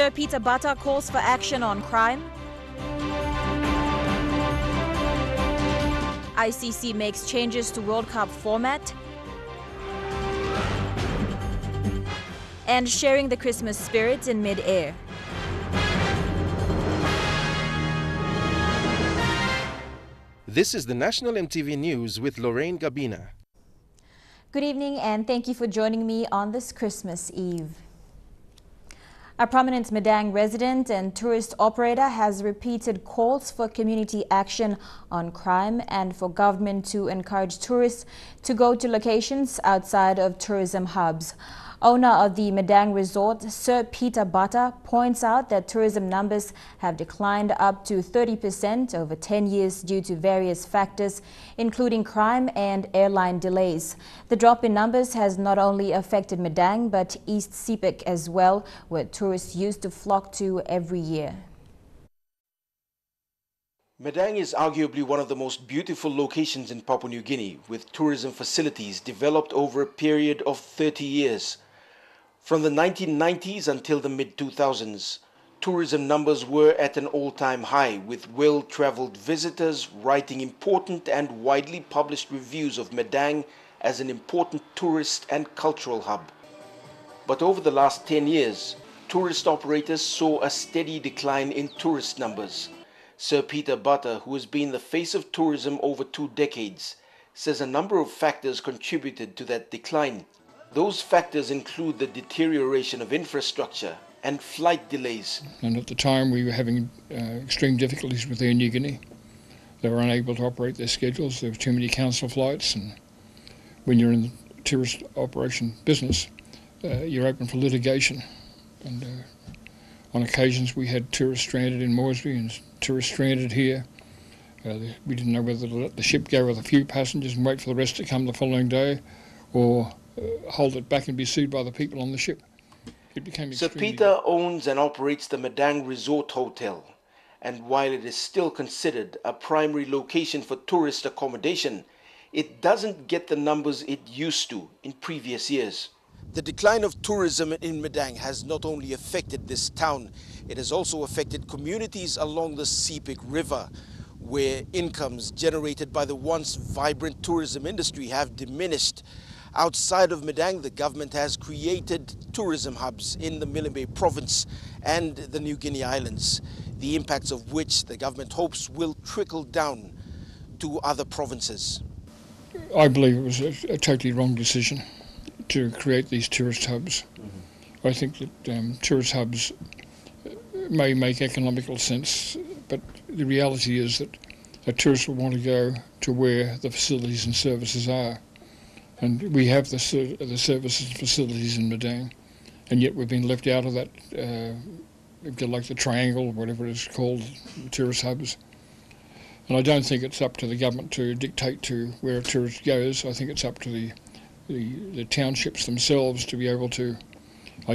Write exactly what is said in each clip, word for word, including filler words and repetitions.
Sir Peter Barter calls for action on crime. I C C makes changes to World Cup format. And sharing the Christmas spirit in mid-air. This is the National M T V News with Lorraine Gabina. Good evening and thank you for joining me on this Christmas Eve. A prominent Madang resident and tourist operator has repeated calls for community action on crime and for government to encourage tourists to go to locations outside of tourism hubs. Owner of the Madang Resort, Sir Peter Barter, points out that tourism numbers have declined up to thirty percent over ten years due to various factors, including crime and airline delays. The drop in numbers has not only affected Madang, but East Sepik as well, where tourists used to flock to every year. Madang is arguably one of the most beautiful locations in Papua New Guinea, with tourism facilities developed over a period of thirty years. From the nineteen nineties until the mid two thousands, tourism numbers were at an all-time high, with well-traveled visitors writing important and widely published reviews of Madang as an important tourist and cultural hub. But over the last ten years, tourist operators saw a steady decline in tourist numbers. Sir Peter Barter, who has been the face of tourism over two decades, says a number of factors contributed to that decline. Those factors include the deterioration of infrastructure and flight delays. And at the time we were having uh, extreme difficulties with Air New Guinea. They were unable to operate their schedules, there were too many council flights, and when you're in the tourist operation business, uh, you're open for litigation. And, uh, On occasions we had tourists stranded in Moresby and tourists stranded here. Uh, we didn't know whether to let the ship go with a few passengers and wait for the rest to come the following day, or uh, hold it back and be sued by the people on the ship. It became Sir Peter owns and operates the Madang Resort Hotel, and while it is still considered a primary location for tourist accommodation, it doesn't get the numbers it used to in previous years. The decline of tourism in Madang has not only affected this town, it has also affected communities along the Sepik River, where incomes generated by the once vibrant tourism industry have diminished. Outside of Madang, the government has created tourism hubs in the Milne Bay province and the New Guinea Islands, the impacts of which the government hopes will trickle down to other provinces. I believe it was a, a totally wrong decision to create these tourist hubs. Mm-hmm. I think that um, tourist hubs may make economical sense, but the reality is that a tourist will want to go to where the facilities and services are. And we have the, ser the services and facilities in Madang, and yet we've been left out of that, uh, like the triangle, whatever it's called, tourist hubs. And I don't think it's up to the government to dictate to where a tourist goes. I think it's up to the The, the townships themselves to be able to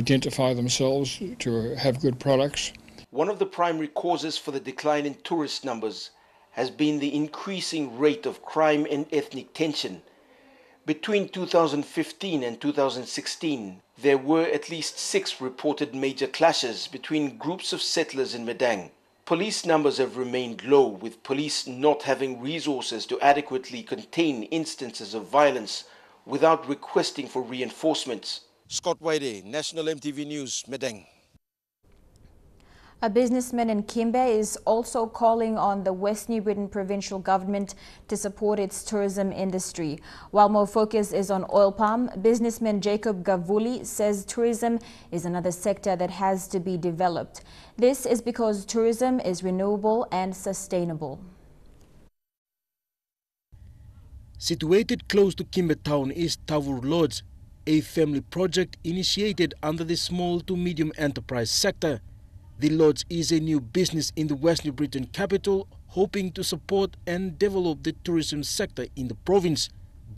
identify themselves, to have good products. One of the primary causes for the decline in tourist numbers has been the increasing rate of crime and ethnic tension. Between two thousand fifteen and two thousand sixteen, there were at least six reported major clashes between groups of settlers in Madang. Police numbers have remained low, with police not having resources to adequately contain instances of violence without requesting for reinforcements. Scott Waide, National M T V News, Madang. A businessman in Kimbe is also calling on the West New Britain provincial government to support its tourism industry. While more focus is on oil palm, businessman Jacob Gavuli says tourism is another sector that has to be developed. This is because tourism is renewable and sustainable. Situated close to Kimbe town is Tavur Lodge, a family project initiated under the small to medium enterprise sector. The lodge is a new business in the West New Britain capital, hoping to support and develop the tourism sector in the province.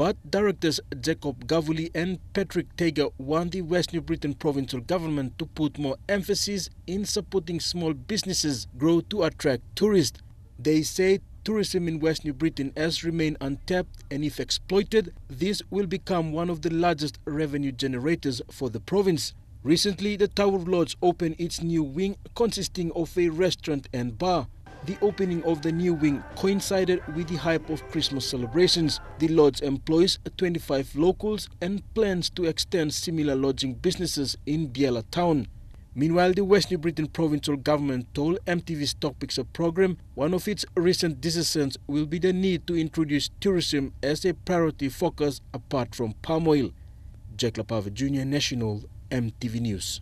But directors Jacob Gavuli and Patrick Tager want the West New Britain provincial government to put more emphasis in supporting small businesses grow to attract tourists. They say tourism in West New Britain has remained untapped, and if exploited, this will become one of the largest revenue generators for the province. Recently, the Tavur Lodge opened its new wing consisting of a restaurant and bar. The opening of the new wing coincided with the hype of Christmas celebrations. The lodge employs twenty-five locals and plans to extend similar lodging businesses in Biela town. Meanwhile, the West New Britain provincial government told M T V's Stock Picture program one of its recent decisions will be the need to introduce tourism as a priority focus apart from palm oil. Jacob Gavuli Junior, National, M T V News.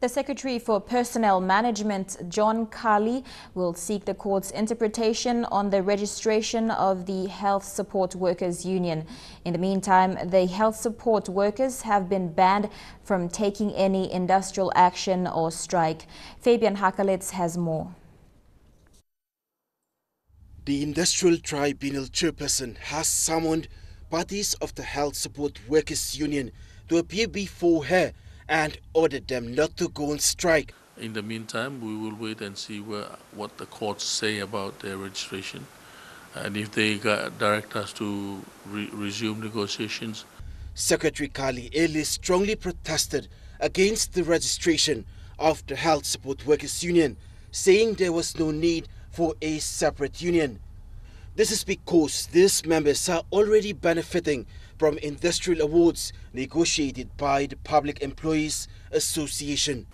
The Secretary for Personnel Management, John Kali, will seek the court's interpretation on the registration of the Health Support Workers Union. In the meantime, the health support workers have been banned from taking any industrial action or strike. Fabian Hakalitz has more. The Industrial Tribunal chairperson has summoned parties of the Health Support Workers Union to appear before her and ordered them not to go on strike. In the meantime, we will wait and see where, what the courts say about their registration, and if they direct us to re resume negotiations. Secretary Kali Eli strongly protested against the registration of the Health Support Workers Union, saying there was no need for a separate union. This is because these members are already benefiting from industrial awards negotiated by the Public Employees Association.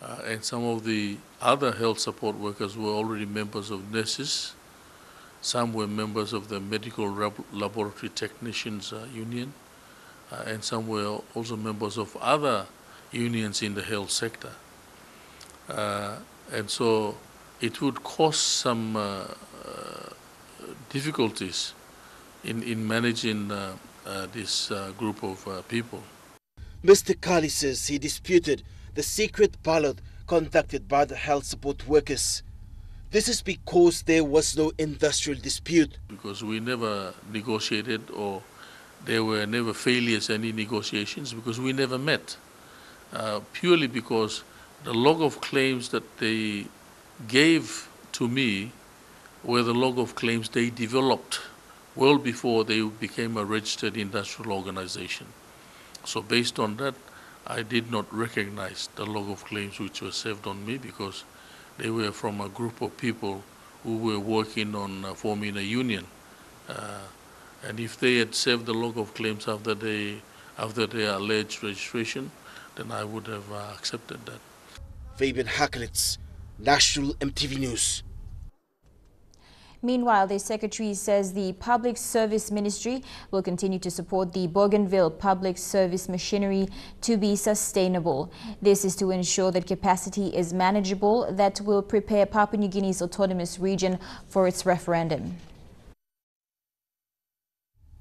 Uh, and some of the other health support workers were already members of nurses. Some were members of the Medical Laboratory Technicians uh, Union. Uh, and some were also members of other unions in the health sector. Uh, and so it would cause some uh, difficulties in, in managing uh, Uh, this uh, group of uh, people. Mister Kali says he disputed the secret ballot conducted by the health support workers. This is because there was no industrial dispute. Because we never negotiated, or there were never failures in any negotiations, because we never met. Uh, purely because the log of claims that they gave to me were the log of claims they developed well before they became a registered industrial organization. So based on that, I did not recognize the log of claims which were served on me, because they were from a group of people who were working on uh, forming a union. Uh, and if they had served the log of claims after, they, after their alleged registration, then I would have uh, accepted that. Fabian Hakalitz, National M T V News. Meanwhile, the Secretary says the Public Service Ministry will continue to support the Bougainville Public Service machinery to be sustainable. This is to ensure that capacity is manageable that will prepare Papua New Guinea's autonomous region for its referendum.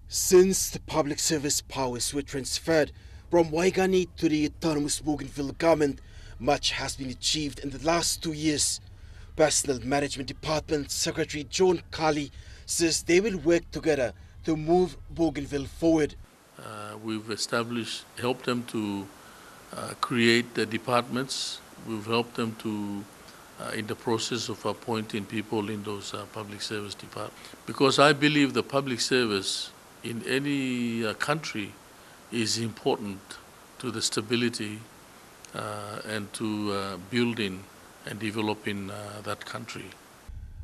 Since the public service powers were transferred from Waigani to the autonomous Bougainville government, much has been achieved in the last two years. Personnel Management Department Secretary John Kali says they will work together to move Bougainville forward. Uh, we've established, helped them to uh, create the departments. We've helped them to, uh, in the process of appointing people in those uh, public service departments. Because I believe the public service in any uh, country is important to the stability uh, and to uh, building and develop in uh, that country.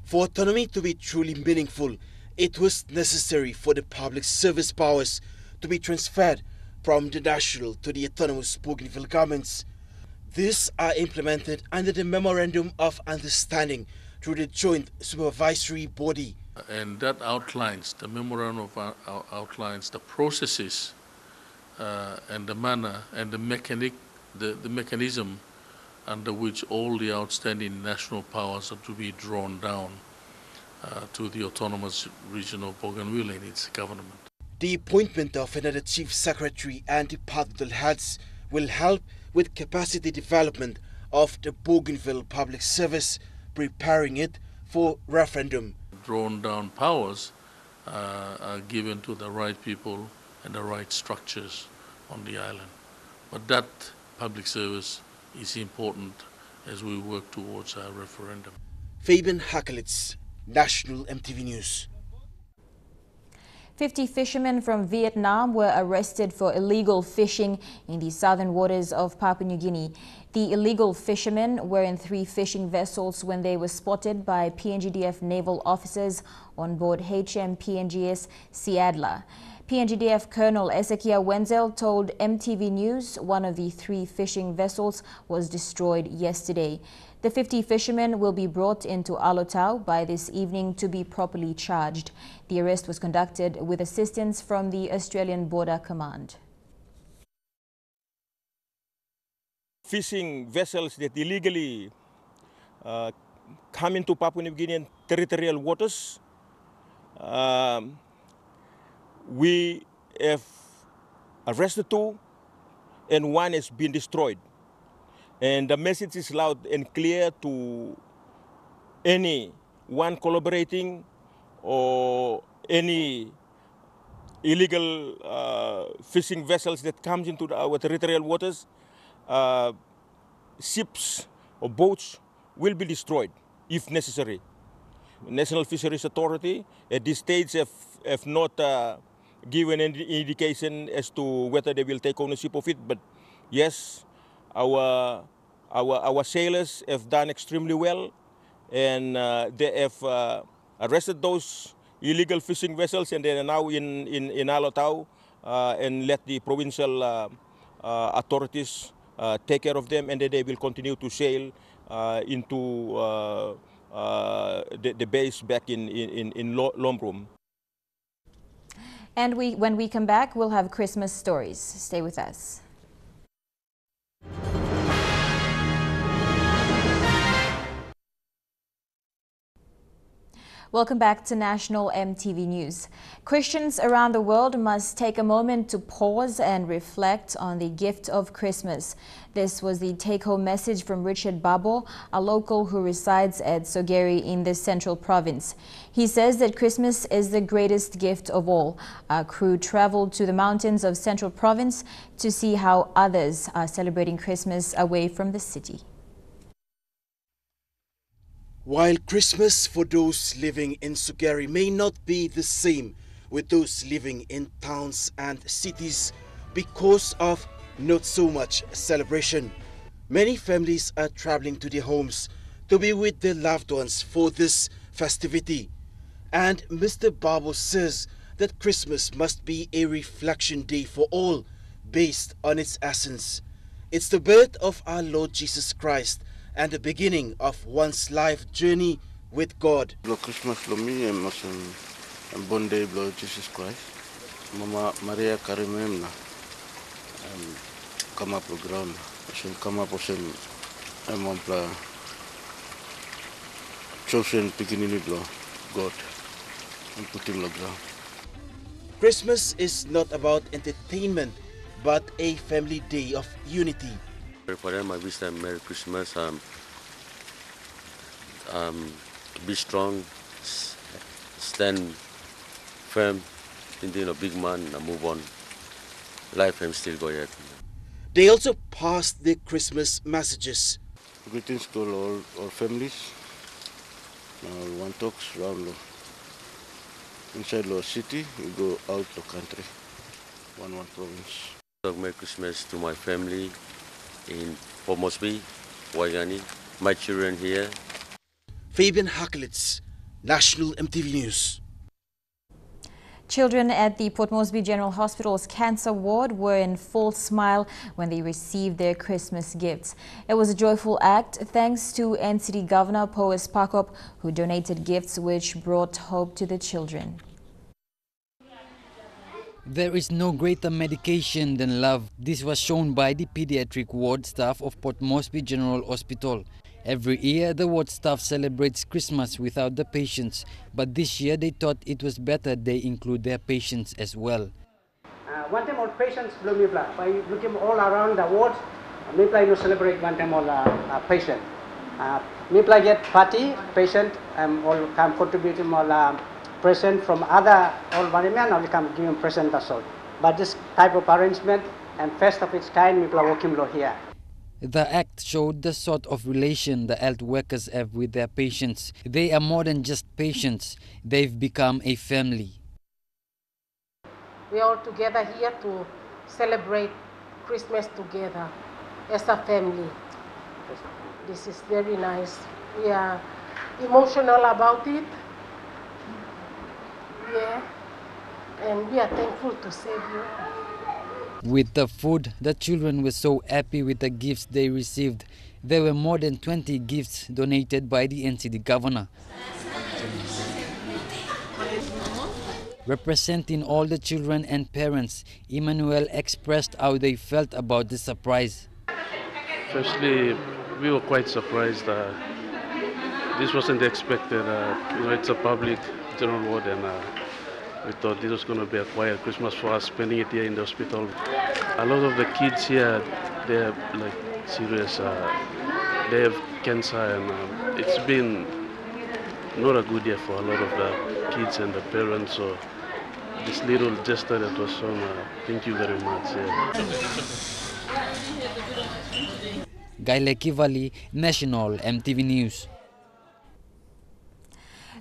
For autonomy to be truly meaningful, it was necessary for the public service powers to be transferred from the national to the autonomous Bougainville governments. These are implemented under the Memorandum of Understanding through the Joint Supervisory Body. And that outlines, the Memorandum of, uh, outlines the processes uh, and the manner and the, mechanic, the, the mechanism under which all the outstanding national powers are to be drawn down uh, to the autonomous region of Bougainville and its government. The appointment of another chief secretary and departmental heads will help with capacity development of the Bougainville Public Service, preparing it for referendum. Drawn down powers uh, are given to the right people and the right structures on the island. But that public service is important as we work towards our referendum. Fabian Hakalitz, National M T V News. fifty fishermen from Vietnam were arrested for illegal fishing in the southern waters of Papua New Guinea. The illegal fishermen were in three fishing vessels when they were spotted by P N G D F naval officers on board H M P N G S Seadla. P N G D F Colonel Ezekiel Wenzel told M T V News one of the three fishing vessels was destroyed yesterday. The fifty fishermen will be brought into Alotau by this evening to be properly charged. The arrest was conducted with assistance from the Australian Border Command. Fishing vessels that illegally uh, come into Papua New Guinean territorial waters. Um, We have arrested two, and one has been destroyed. And the message is loud and clear to anyone collaborating or any illegal uh, fishing vessels that comes into our territorial waters. Uh, ships or boats will be destroyed if necessary. National Fisheries Authority at this stage have, have not uh, given an indication as to whether they will take ownership of it, but yes, our our, our sailors have done extremely well, and uh, they have uh, arrested those illegal fishing vessels, and they are now in in, in Alotau, uh, and let the provincial uh, uh, authorities uh, take care of them, and then they will continue to sail uh, into uh, uh, the, the base back in in in Lombrum. And we, when we come back, we'll have Christmas stories. Stay with us. Welcome back to National M T V News. Christians around the world must take a moment to pause and reflect on the gift of Christmas. This was the take-home message from Richard Babo, a local who resides at Sogeri in the Central Province. He says that Christmas is the greatest gift of all. Our crew traveled to the mountains of Central Province to see how others are celebrating Christmas away from the city. While Christmas for those living in Sogeri may not be the same with those living in towns and cities because of not so much celebration, many families are traveling to their homes to be with their loved ones for this festivity. And Mister Babo says that Christmas must be a reflection day for all based on its essence. It's the birth of our Lord Jesus Christ and the beginning of one's life journey with God. Christmas Jesus Christ. Mama Maria Karimemna come up program. She come up chosen beginning God and put him ground. Christmas is not about entertainment, but a family day of unity. For them, I wish them Merry Christmas, um, um, to be strong, stand firm, being a big man and move on. Life I'm still going on. They also passed the Christmas messages. Greetings to all all families. Now one talks around inside our city, we go out to country, one one province. Merry Christmas to my family in Port Moresby, Waigani, my children here. Fabian Hakalitz, National M T V News. Children at the Port Moresby General Hospital's cancer ward were in full smile when they received their Christmas gifts. It was a joyful act thanks to N C D Governor Powes Parkop, who donated gifts which brought hope to the children. There is no greater medication than love. This was shown by the pediatric ward staff of Port Moresby General Hospital. Every year, the ward staff celebrates Christmas without the patients, but this year they thought it was better they include their patients as well. Uh, one time all patients blow me blood. By looking all around the ward, me play no celebrate one time all uh, uh, patient. Uh, me play get party patient. I'm um, all come contributing all. Um, present from other old men, only come give him present as well. But this type of arrangement and first of its kind, people are working here. The act showed the sort of relation the health workers have with their patients. They are more than just patients, they've become a family. We are all together here to celebrate Christmas together as a family. This is very nice. We are emotional about it. Yeah. And we are thankful to serve you. With the food, the children were so happy with the gifts they received. There were more than twenty gifts donated by the N C D governor. Representing all the children and parents, Emmanuel expressed how they felt about the surprise. Firstly, we were quite surprised. Uh, this wasn't expected. Uh, you know, it's a public general ward, and uh, we thought this was going to be a quiet Christmas for us, spending it here in the hospital. A lot of the kids here, they're like serious. Uh, they have cancer, and uh, it's been not a good year for a lot of the kids and the parents. So this little gesture that was shown, uh, thank you very much. Yeah. Gaile Kivali, National M T V News.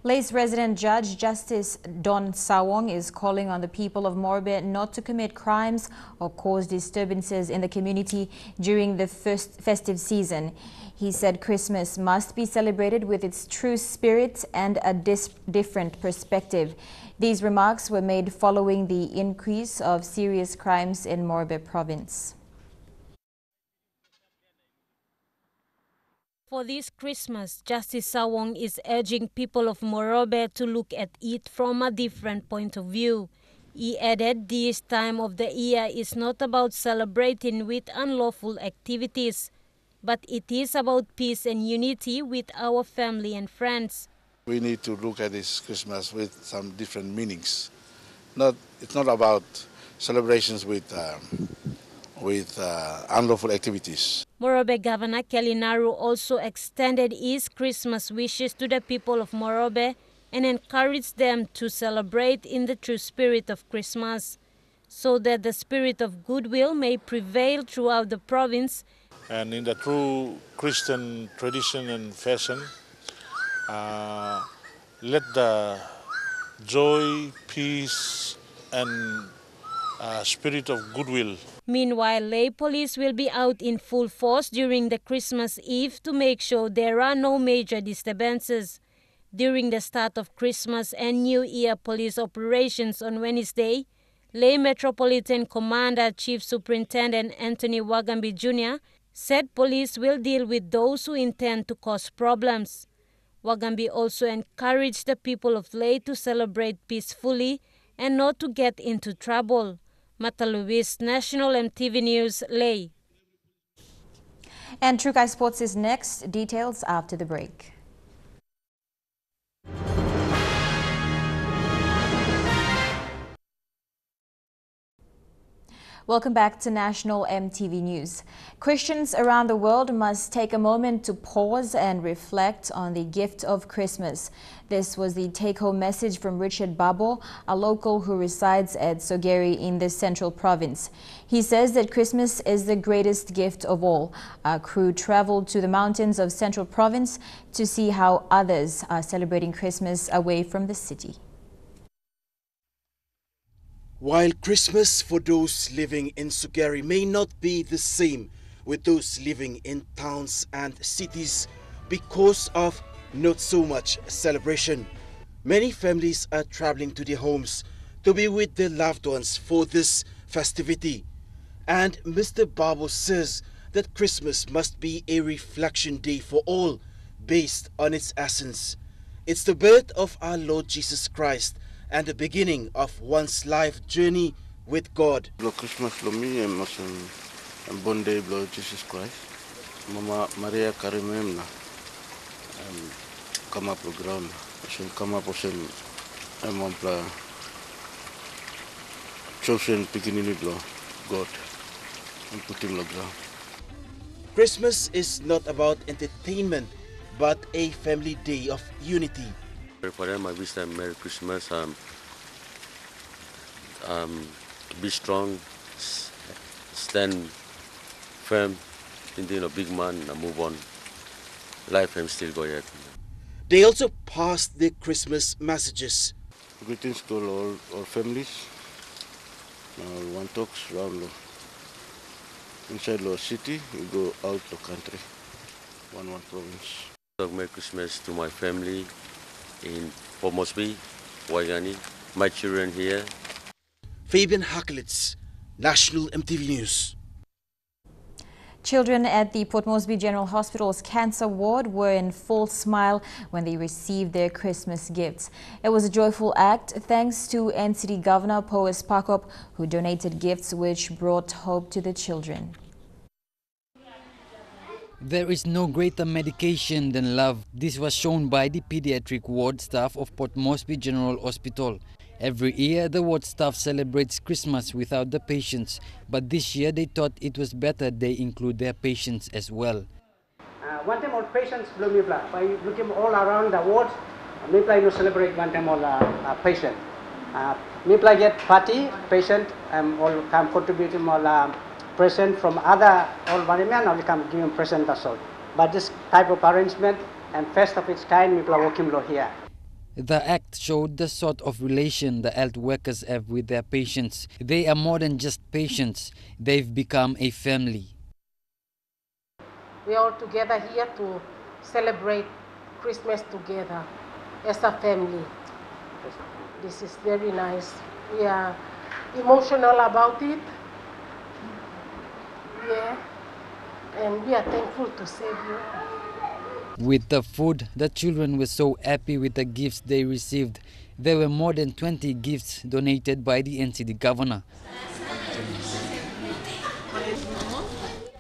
Lae's resident judge, Justice Don Sawong, is calling on the people of Morobe not to commit crimes or cause disturbances in the community during the first festive season. He said Christmas must be celebrated with its true spirit and a dis different perspective. These remarks were made following the increase of serious crimes in Morobe province. For this Christmas, Justice Sawong is urging people of Morobe to look at it from a different point of view. He added this time of the year is not about celebrating with unlawful activities, but it is about peace and unity with our family and friends. We need to look at this Christmas with some different meanings. Not, it's not about celebrations with um, with uh, unlawful activities. Morobe Governor Kelly Naru also extended his Christmas wishes to the people of Morobe and encouraged them to celebrate in the true spirit of Christmas, so that the spirit of goodwill may prevail throughout the province. And in the true Christian tradition and fashion, uh, let the joy, peace and Uh, spirit of goodwill. Meanwhile, Lae police will be out in full force during the Christmas Eve to make sure there are no major disturbances. During the start of Christmas and New Year police operations on Wednesday, Lae Metropolitan Commander Chief Superintendent Anthony Wagambi Junior said police will deal with those who intend to cause problems. Wagambi also encouraged the people of Lae to celebrate peacefully and not to get into trouble. Mata Luis, National M T V News, Lae. And Trukai Sports is next. Details after the break. Welcome back to National M T V News. Christians around the world must take a moment to pause and reflect on the gift of Christmas. This was the take-home message from Richard Babo, a local who resides at Sogeri in the Central Province. He says that Christmas is the greatest gift of all. Our crew traveled to the mountains of Central Province to see how others are celebrating Christmas away from the city. While Christmas for those living in Sogeri may not be the same with those living in towns and cities because of not so much celebration, many families are traveling to their homes to be with their loved ones for this festivity. And Mister Babo says that Christmas must be a reflection day for all based on its essence. It's the birth of our Lord Jesus Christ and the beginning of one's life journey with God. Christmas for me, I must am born day Lord Jesus Christ. Mama Maria Karimemna, um, come up program. She come up as an ample chosen beginning of God and put him on ground. Christmas is not about entertainment, but a family day of unity. For them, I wish them Merry Christmas. Um, um, be strong, stand firm, being a big man, and move on. Life I'm still going. They also passed the Christmas messages. Greetings to all, all families. One talks round inside Lower City, you go out the country, one one province. Merry Christmas to my family in Port Moresby, Waigani, my children here. Fabian Hakalitz, National M T V News. Children at the Port Moresby General Hospital's cancer ward were in full smile when they received their Christmas gifts. It was a joyful act thanks to N C D Governor Powes Parkop, who donated gifts which brought hope to the children. There is no greater medication than love. This was shown by the pediatric ward staff of Port Moresby General Hospital. Every year, the ward staff celebrates Christmas without the patients, but this year they thought it was better they include their patients as well. Uh, one time all patients blow me blood. By looking all around the ward, me play to celebrate one time all uh, uh, patient. Uh, me play get party patient and um, all come contribute him all uh, present from other all body men. All come give him present as well. But this type of arrangement and first of its kind, me play working low here. The act showed the sort of relation the health workers have with their patients. They are more than just patients, they've become a family. We are all together here to celebrate Christmas together as a family. This is very nice. We are emotional about it. Yeah. And we are thankful to save you. With the food, the children were so happy with the gifts they received. There were more than twenty gifts donated by the N C D governor.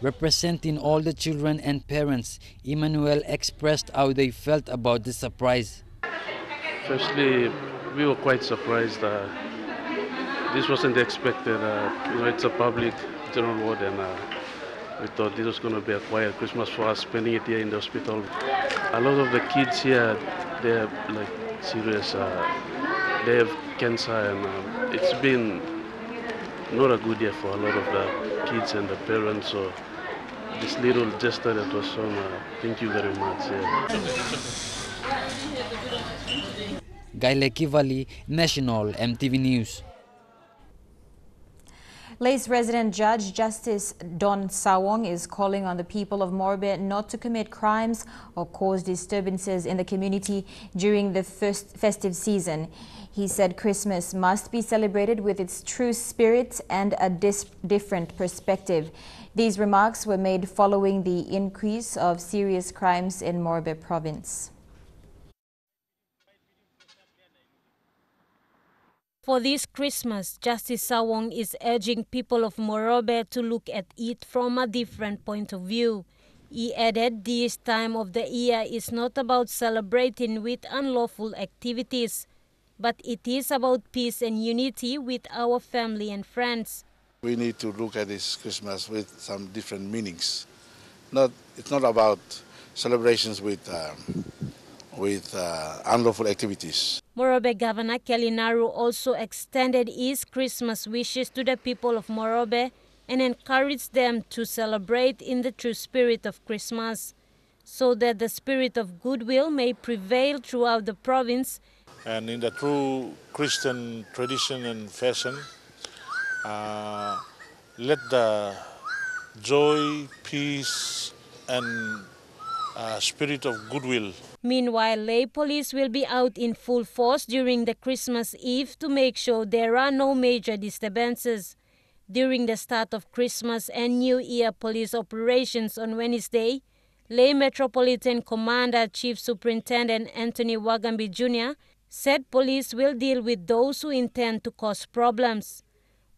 Representing all the children and parents, Emmanuel expressed how they felt about the surprise. Firstly, we were quite surprised. Uh, this wasn't expected. Uh, you know, it's a public general ward, and uh, we thought this was going to be a quiet Christmas for us, spending it here in the hospital. A lot of the kids here, they're like serious, uh, they have cancer, and uh, it's been not a good year for a lot of the kids and the parents. So this little gesture that was shown, uh, thank you very much. Yeah. Gaile Kivali, National M T V News. Lae's resident judge, Justice Don Sawong, is calling on the people of Morobe not to commit crimes or cause disturbances in the community during the first festive season. He said Christmas must be celebrated with its true spirit and a dis different perspective. These remarks were made following the increase of serious crimes in Morobe province. For this Christmas, Justice Sawong is urging people of Morobe to look at it from a different point of view. He added this time of the year is not about celebrating with unlawful activities, but it is about peace and unity with our family and friends. We need to look at this Christmas with some different meanings. Not, it's not about celebrations with... Um, with uh, unlawful activities. Morobe Governor Kelly Naru also extended his Christmas wishes to the people of Morobe and encouraged them to celebrate in the true spirit of Christmas so that the spirit of goodwill may prevail throughout the province. And in the true Christian tradition and fashion, uh, let the joy, peace and Uh, spirit of goodwill. Meanwhile, Lae police will be out in full force during the Christmas Eve to make sure there are no major disturbances. During the start of Christmas and New Year police operations on Wednesday, Lae Metropolitan Commander Chief Superintendent Anthony Wagambi Junior said police will deal with those who intend to cause problems.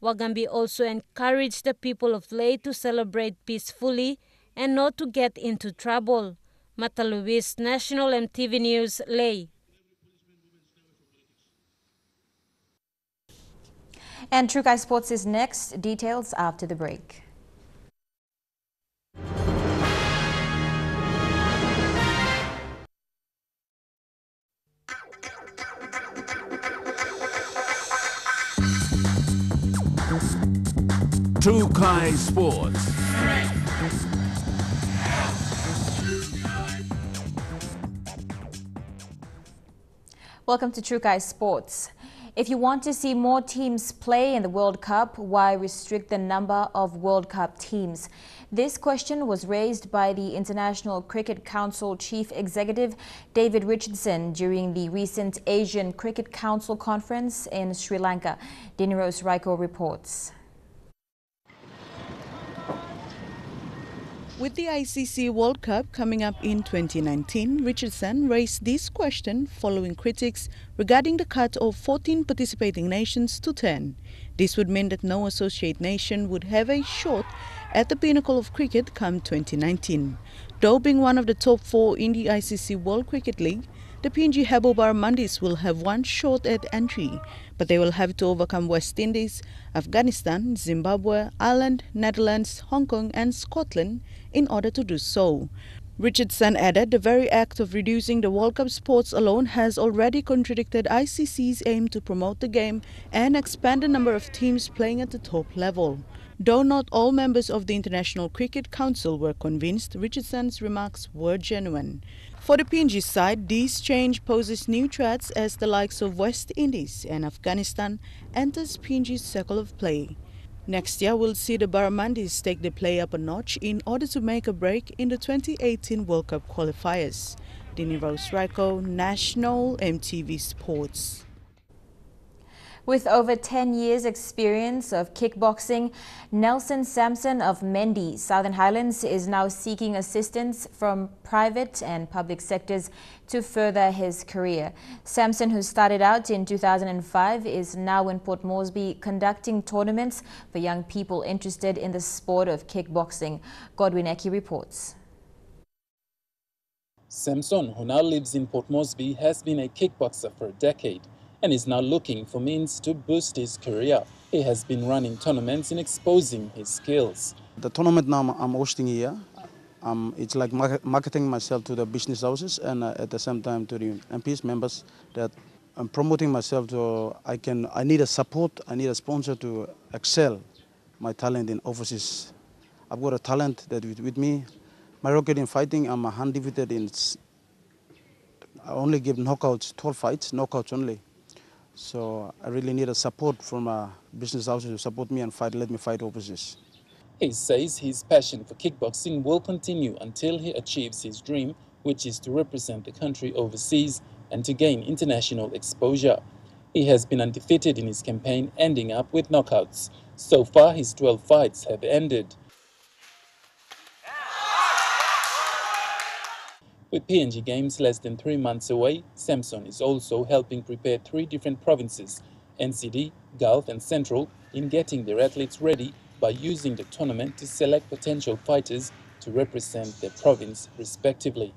Wagambi also encouraged the people of Lae to celebrate peacefully and not to get into trouble. Mata Luis, National M T V News, Lae. And Trukai Sports is next. Details after the break. Trukai Sports. Welcome to Trukai Sports. If you want to see more teams play in the World Cup, why restrict the number of World Cup teams? This question was raised by the International Cricket Council Chief Executive David Richardson during the recent Asian Cricket Council conference in Sri Lanka. Dini Rose Raiko reports. With the I C C World Cup coming up in twenty nineteen, Richardson raised this question following critics regarding the cut of fourteen participating nations to ten. This would mean that no associate nation would have a shot at the pinnacle of cricket come twenty nineteen. Though being one of the top four in the I C C World Cricket League, the P N G Habobar Mandis will have one shot at entry, but they will have to overcome West Indies, Afghanistan, Zimbabwe, Ireland, Netherlands, Hong Kong and Scotland in order to do so. Richardson added the very act of reducing the World Cup sports alone has already contradicted I C C's aim to promote the game and expand the number of teams playing at the top level. Though not all members of the International Cricket Council were convinced, Richardson's remarks were genuine. For the P N G side, this change poses new threats as the likes of West Indies and Afghanistan enters P N G's circle of play. Next year, we'll see the Barramandis take the play up a notch in order to make a break in the twenty eighteen World Cup qualifiers. Dini Rose Raiko, National M T V Sports. With over ten years experience of kickboxing, Nelson Sampson of Mendi, Southern Highlands, is now seeking assistance from private and public sectors to further his career. Sampson, who started out in two thousand five, is now in Port Moresby conducting tournaments for young people interested in the sport of kickboxing. Godwin Eki reports. Sampson, who now lives in Port Moresby, has been a kickboxer for a decade and is now looking for means to boost his career. He has been running tournaments and exposing his skills. The tournament now I'm hosting here, um, it's like marketing myself to the business houses and uh, at the same time to the M Ps members that I'm promoting myself to. I can, I need a support, I need a sponsor to excel my talent in overseas. I've got a talent that with, with me, my record in fighting, I'm undefeated in, I only give knockouts, twelve fights, knockouts only. So I really need a support from a business house to support me and fight, let me fight overseas. He says his passion for kickboxing will continue until he achieves his dream, which is to represent the country overseas and to gain international exposure. He has been undefeated in his campaign, ending up with knockouts. So far, his twelve fights have ended. With P N G Games less than three months away, Sampson is also helping prepare three different provinces, N C D, Gulf and Central, in getting their athletes ready by using the tournament to select potential fighters to represent their province respectively.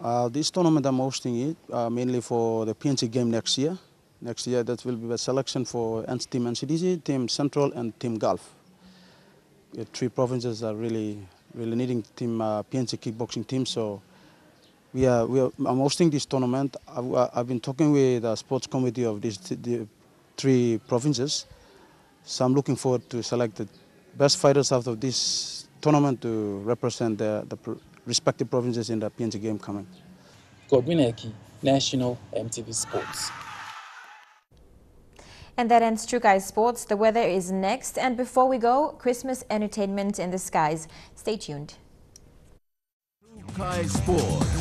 Uh, this tournament I'm hosting it uh, mainly for the P N G game next year. Next year that will be a selection for Team N C D, Team Central and Team Gulf. The three provinces are really really needing team uh, P N C kickboxing team, so we are, we are I'm hosting this tournament. I've, I've been talking with the sports committee of these th the three provinces, so I'm looking forward to select the best fighters out of this tournament to represent the, the pr respective provinces in the P N C game coming. Godwin Eki, National M T V Sports. And that ends Chukai Sports. The weather is next. And before we go, Christmas entertainment in the skies. Stay tuned. Chukai Sports.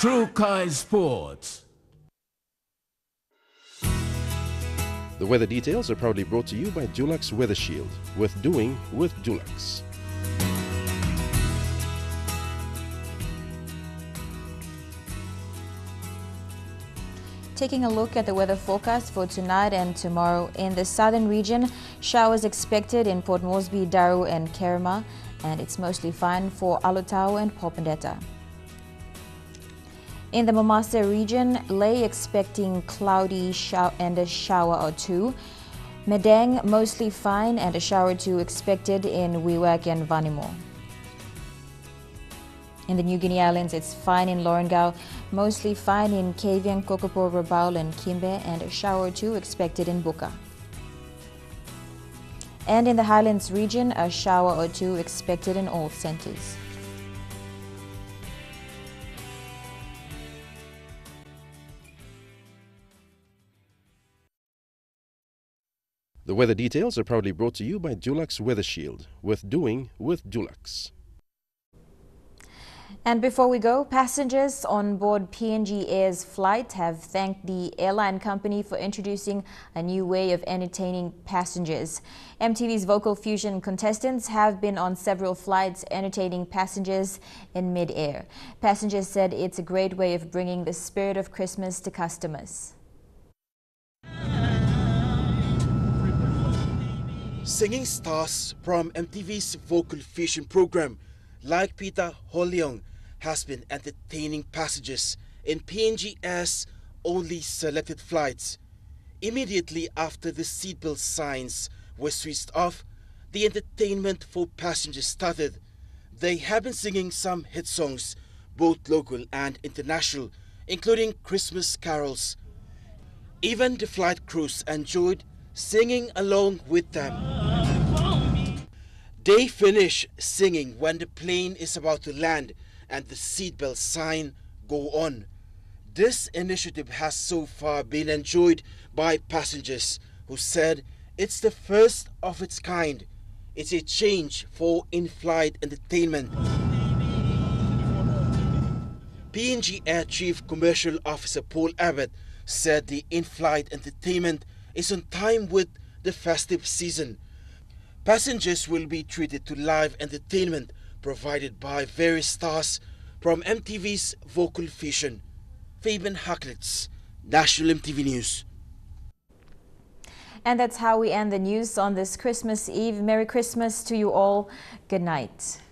Chukai Sports. The weather details are proudly brought to you by Dulux WeatherShield. Worth doing with Dulux. Taking a look at the weather forecast for tonight and tomorrow. In the southern region, showers expected in Port Moresby, Daru and Kerama, and it's mostly fine for Alotau and Popondetta. In the Momasa region, Lae expecting cloudy and a shower or two. Medang mostly fine and a shower or two expected in Wewak and Vanimo. In the New Guinea Islands, it's fine in Lorengau, mostly fine in Kavieng, Kokopo, Rabaul and Kimbe, and a shower or two expected in Buka. And in the Highlands region, a shower or two expected in all centres. The weather details are proudly brought to you by Dulux WeatherShield, with doing with Dulux. And before we go, passengers on board P N G Air's flight have thanked the airline company for introducing a new way of entertaining passengers. M T V's Vocal Fusion contestants have been on several flights entertaining passengers in mid-air. Passengers said it's a great way of bringing the spirit of Christmas to customers. Singing stars from M T V's Vocal Fusion program, like Peter Holyong, has been entertaining passengers in P N G Air's only selected flights. Immediately after the seatbelt signs were switched off, the entertainment for passengers started. They have been singing some hit songs, both local and international, including Christmas carols. Even the flight crews enjoyed singing along with them. They finish singing when the plane is about to land and the seatbelt sign go on. This initiative has so far been enjoyed by passengers who said it's the first of its kind. It's a change for in-flight entertainment. P N G Air Chief Commercial Officer Paul Abbott said the in-flight entertainment is on time with the festive season. Passengers will be treated to live entertainment provided by various stars from M T V's Vocal Fusion. Fabian Hakalitz, National M T V News. And that's how we end the news on this Christmas Eve. Merry Christmas to you all. Good night.